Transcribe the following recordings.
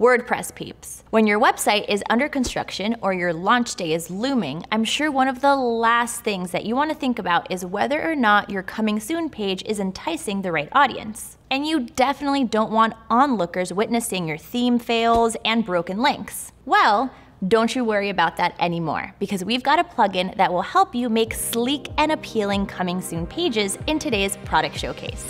WordPress peeps. When your website is under construction or your launch day is looming, I'm sure one of the last things that you want to think about is whether or not your Coming Soon page is enticing the right audience. And you definitely don't want onlookers witnessing your theme fails and broken links. Well, don't you worry about that anymore, because we've got a plugin that will help you make sleek and appealing Coming Soon pages in today's product showcase.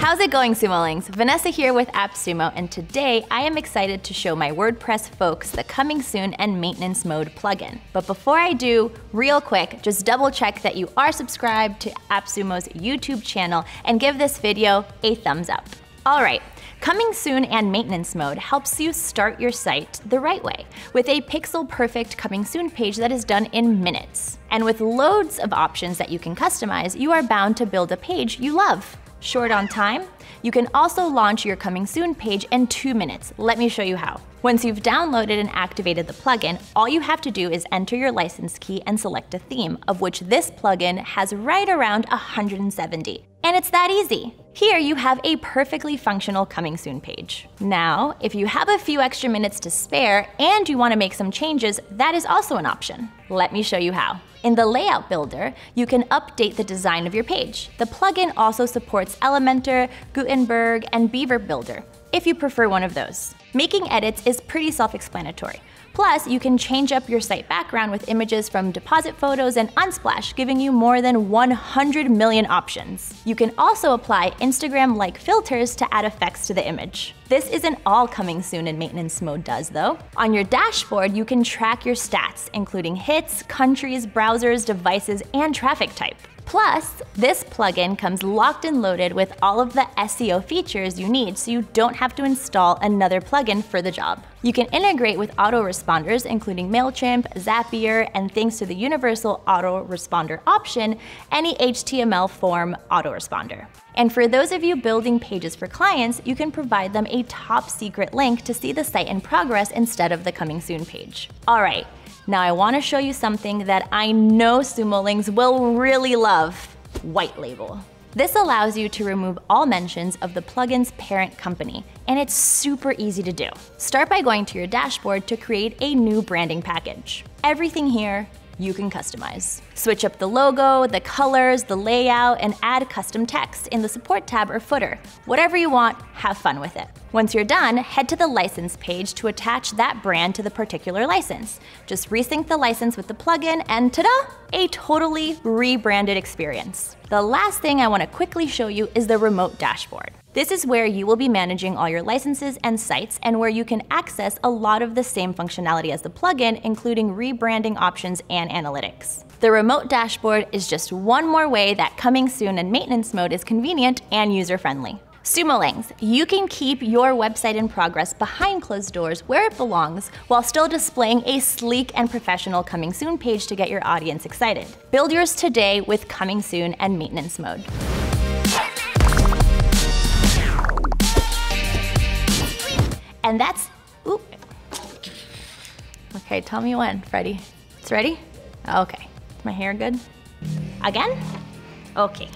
How's it going, Sumolings? Vanessa here with AppSumo, and today I am excited to show my WordPress folks the Coming Soon and Maintenance Mode plugin. But before I do, real quick, just double check that you are subscribed to AppSumo's YouTube channel and give this video a thumbs up. All right. Coming Soon and Maintenance Mode helps you start your site the right way, with a pixel-perfect Coming Soon page that is done in minutes. And with loads of options that you can customize, you are bound to build a page you love. Short on time? You can also launch your Coming Soon page in 2 minutes. Let me show you how. Once you've downloaded and activated the plugin, all you have to do is enter your license key and select a theme, of which this plugin has right around 170. And it's that easy. Here you have a perfectly functional Coming Soon page. Now, if you have a few extra minutes to spare and you want to make some changes, that is also an option. Let me show you how. In the Layout Builder, you can update the design of your page. The plugin also supports Elementor, Gutenberg, and Beaver Builder, if you prefer one of those. Making edits is pretty self-explanatory. Plus, you can change up your site background with images from Deposit Photos and Unsplash, giving you more than 100 million options. You can also apply Instagram-like filters to add effects to the image. This isn't all Coming Soon and Maintenance Mode does, though. On your dashboard, you can track your stats, including hits, countries, browsers, devices, and traffic type. Plus, this plugin comes locked and loaded with all of the SEO features you need, so you don't have to install another plugin for the job. You can integrate with autoresponders, including MailChimp, Zapier, and thanks to the universal autoresponder option, any HTML form autoresponder. And for those of you building pages for clients, you can provide them a top secret link to see the site in progress instead of the Coming Soon page. All right. Now I want to show you something that I know Sumolings will really love, White Label. This allows you to remove all mentions of the plugin's parent company, and it's super easy to do. Start by going to your dashboard to create a new branding package. Everything here you can customize. Switch up the logo, the colors, the layout, and add custom text in the support tab or footer. Whatever you want, have fun with it. Once you're done, head to the license page to attach that brand to the particular license. Just resync the license with the plugin and ta-da! A totally rebranded experience. The last thing I want to quickly show you is the remote dashboard. This is where you will be managing all your licenses and sites, and where you can access a lot of the same functionality as the plugin, including rebranding options and analytics. The remote dashboard is just one more way that Coming Soon and Maintenance Mode is convenient and user-friendly. Sumolings, you can keep your website in progress behind closed doors where it belongs, while still displaying a sleek and professional Coming Soon page to get your audience excited. Build yours today with Coming Soon and Maintenance Mode. And that's, oop. Okay, tell me when, Freddie. It's ready? Okay, is my hair good? Again? Okay.